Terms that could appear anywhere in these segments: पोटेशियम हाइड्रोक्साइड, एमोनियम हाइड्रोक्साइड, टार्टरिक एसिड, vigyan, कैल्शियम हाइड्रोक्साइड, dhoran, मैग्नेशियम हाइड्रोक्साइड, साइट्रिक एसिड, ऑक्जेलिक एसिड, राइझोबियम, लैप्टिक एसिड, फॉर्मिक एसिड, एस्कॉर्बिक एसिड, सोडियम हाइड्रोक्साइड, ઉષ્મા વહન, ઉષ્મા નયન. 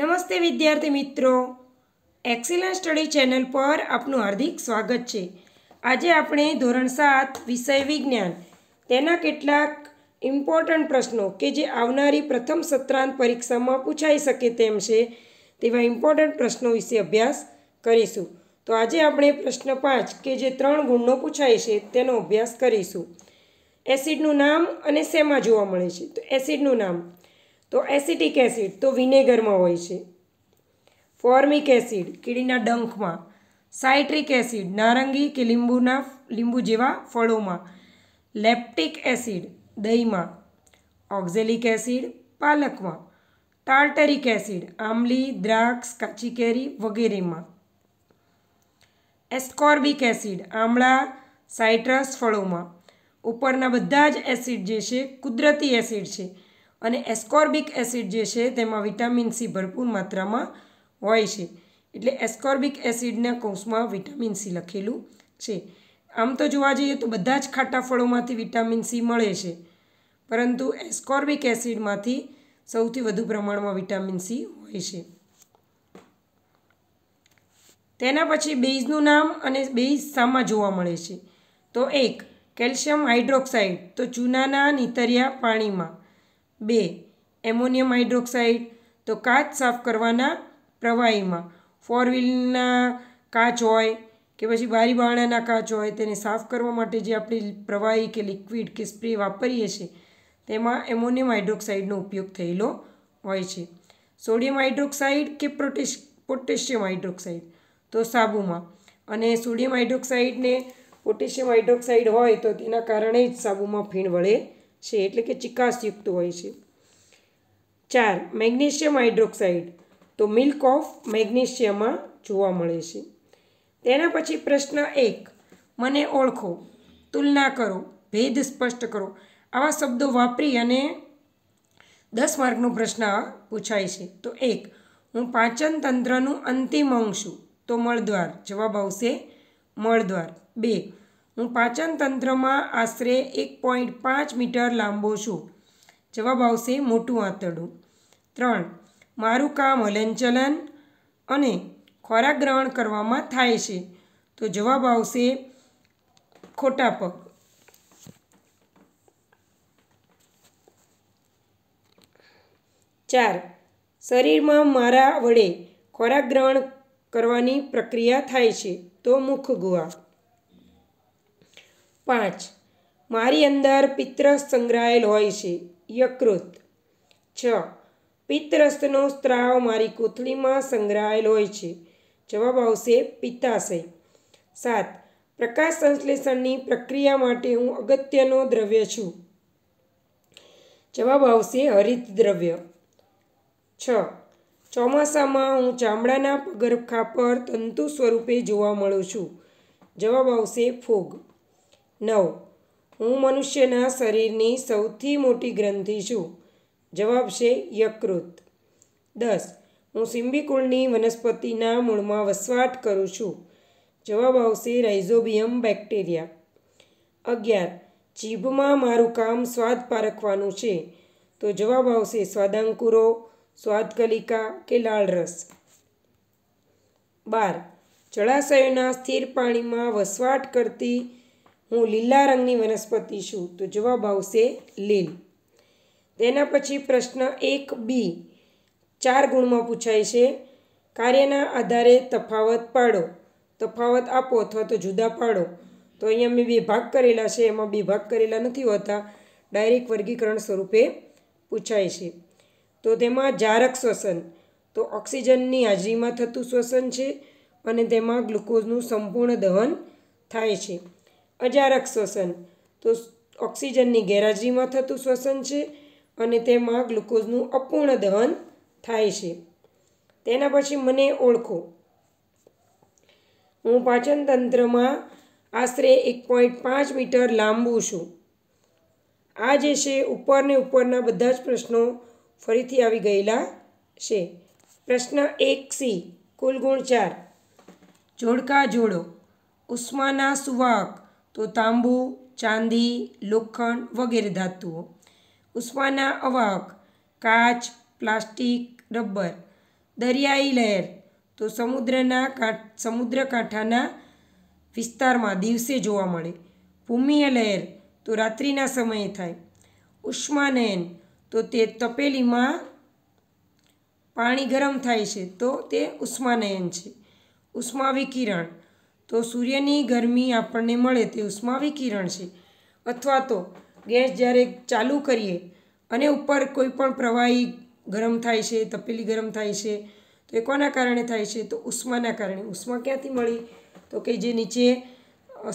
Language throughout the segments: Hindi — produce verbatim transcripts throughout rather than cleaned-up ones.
नमस्ते विद्यार्थी मित्रों, एक्सिलेंट स्टडी चैनल पर आपनु हार्दिक स्वागत है। आज आपणे धोरण सात विषय विज्ञान तेना केटलाक इम्पोर्टंट प्रश्नों के जे आवनारी प्रथम सत्रांत परीक्षा में पूछाई सके तेम छे तेवा इम्पोर्टंट प्रश्नों विषे अभ्यास करीशू। तो आज आपणे प्रश्न पांच के जे त्रण गुणनो पूछाय छे तेनो अभ्यास करीशू। एसिडनुं नाम अने शेमां जोवा मळे छे। तो एसिडनुं नाम तो एसिटिक एसिड तो विनेगर में होय छे, फॉर्मिक एसिड कीडीना डंख में, साइट्रिक एसिड नारंगी के लींबूना लींबू जेवा फळों में, लैप्टिक एसिड दही में, ऑक्जेलिक एसिड पालक में, टार्टरिक एसिड आंबली द्राक्ष काची केरी वगैरह में, एस्कॉर्बिक एसिड आमला साइट्रस फळों में। उपरना बधा ज एसिड जे छे कुदरती एसिड छे अने एस्कॉर्बिक एसिड जे छे तेमां विटामिन सी भरपूर मात्रा में होय छे एटले एस्कॉर्बिक एसिडना कोषमां विटामिन सी लखेलुं छे। आम तो जोवा जईए तो बधा ज खाटा फळोमांथी विटामिन सी मळे छे, परंतु एस्कॉर्बिक एसिडमांथी सौथी वधु प्रमाणमां विटामिन सी होय छे। तेना पछी बेઝનું नाम अने बेઝ सामां जोवा मळे छे। तो एक कैल्शियम हाइड्रोक्साइड तो चूनाना नीतरिया पाणीमां, बे एमोनियम हाइड्रोक्साइड तो काच साफ करवाना प्रवाही में, फोर व्हीलना काच होय के पछी बारी बारणाना काच होय तेने साफ करवा माटे जे आपणे प्रवाही के लिक्विड के स्प्रे वापरीए छे तेमां एमोनियम हाइड्रोक्साइडनो उपयोग थयेलो होय छे। सोडियम हाइड्रोक्साइड के पोटेश पोटेशियम हाइड्रोक्साइड तो साबु में, अने सोडियम हाइड्रोक्साइड ने पोटेशियम हाइड्रोक्साइड होय तो तेना कारणे ज साबु में फीण वळे छे एटले के चिकासयुक्त होय छे। चार मैग्नेशियम हाइड्रोक्साइड तो मिल्क ऑफ मैग्नेशियम में जोवा मळे छे। तेना पछी प्रश्न एक मने ओळखो, तुलना करो, भेद स्पष्ट करो आवा शब्दों वापरी अने दस मार्कनो प्रश्न पूछाय छे। तो एक हूँ पाचन तंत्रनु अंतिम अंग छुं तो मळद्वार, जवाब आवशे मळद्वार। बे हूँ पाचन तंत्र में आश्रे एक पॉइंट पांच मीटर लांबो छुं, जवाब आवशे मोटुं आंतरडुं। त्रण मारुं काम हलनचलन अने खोराक ग्रहण करवामां थाय छे तो जवाब आवशे खोटा पग। चार शरीरमां मारा वडे खोराक ग्रहण करवानी प्रक्रिया थाय छे तो मुख गुहा। पांच मारी अंदर पित्तरस संग्रहायेल होय छे यकृत। छ पित्तरसनो स्त्राव मारी कोथळी में संग्रहायेल होय छे, जवाब आवशे पित्ताशय। सात प्रकाश संश्लेषणनी प्रक्रिया माटे हूँ अगत्यनो द्रव्य छुं, जवाब आवशे हरित द्रव्य। छ ચોમાસામાં हूँ ચામડાના પગરખા पर તંતુ સ્વરૂપે જોવા મળું છું, જવાબ આવશે ફૂગ। નવ हूँ મનુષ્યના શરીરની સૌથી મોટી ગ્રંથિ છું, જવાબ છે યકૃત। દસ हूँ સિમ્બિકુળની વનસ્પતિના મૂળમાં વસવાટ કરું છું, જવાબ આવશે રાઇઝોબિયમ બેક્ટેરિયા। અગિયાર જીભમાં મારું કામ સ્વાદ પારખવાનું છે તો જવાબ આવશે સ્વાદાંકુરો, स्वादकलिका के लाल रस। बार जलाशयों स्थिर पानी में वसवाट करती हूँ लीला रंगनी वनस्पति छूँ तो जवाब आवशे लील। तेना पछी प्रश्न एक बी चार गुण में पूछाय छे, कार्यना आधारे तफावत पाड़ो, तफावत आपो अथवा तो जुदा पाड़ो। तो अहींया मैं बे भाग करेला छे, एमां बे भाग करेला नथी होता, डायरेक्ट वर्गीकरण स्वरूपे पूछाय छे। तो तेमां जारक श्वसन तो ऑक्सिजननी हाजरी में थतुं श्वसन छे अने तेमां ग्लुकोजनुं संपूर्ण दहन थाय छे। अजारक श्वसन तो ऑक्सिजननी गैरहाजरी में थतुं श्वसन छे अने तेमां ग्लुकोजनुं अपूर्ण दहन थाय छे। तेना पछी मने ओळखो, हूँ पाचन तंत्र में आश्रे एक पॉइंट पांच मीटर लांबू छुं। आ जे छे उपर ने उपरना बधा ज प्रश्नों फरीथी आवी गयेला छे। प्रश्न एक सी कुल गुण चार, जोड़का जोड़ो, उस्माना सुवाहक तो तांबू चांदी लोखंड वगैरह धातुओं, उस्माना अवाहक काच प्लास्टिक रबर, दरियाई लहर तो समुद्रना काठ समुद्र कांठाना विस्तार में दिवसे जोवा मळे। भूमिय लहर तो रात्रिना समये थाय। उष्मानयन तो ते तपेली में पाणी गरम थाय छे तो ते उष्मानयन छे। उष्मा विकिरण तो सूर्यनी गरमी आपने मळे ते उष्मा विकिरण छे। अथवा तो गैस ज्यारे चालू करिए अने उपर कोईपण प्रवाही गरम थाय छे, तपेली गरम थाय छे तो ए कोना कारणे थाय छे तो उष्माना कारणे। उष्मा क्यांथी मळी तो के जे नीचे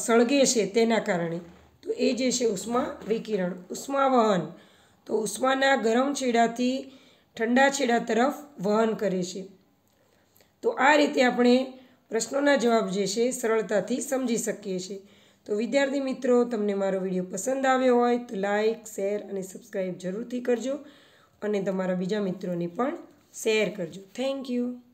सळगे छे तेना कारणे तो ए जे छे उष्मा विकिरण। उष्मा वहन तो उष्माना गरम छेडाथी ठंडा छेडा तरफ वहन करे छे। तो आ रीते आपणे प्रश्नोना जवाब जे छे सरळताथी समजी शकीए छीए। तो विद्यार्थी मित्रों तमने मारो विडियो पसंद आव्यो होय तो लाइक शेर अने सब्सक्राइब जरूरथी करजो अने तमारा बीजा मित्रों ने पण शेर करजो। Thank you.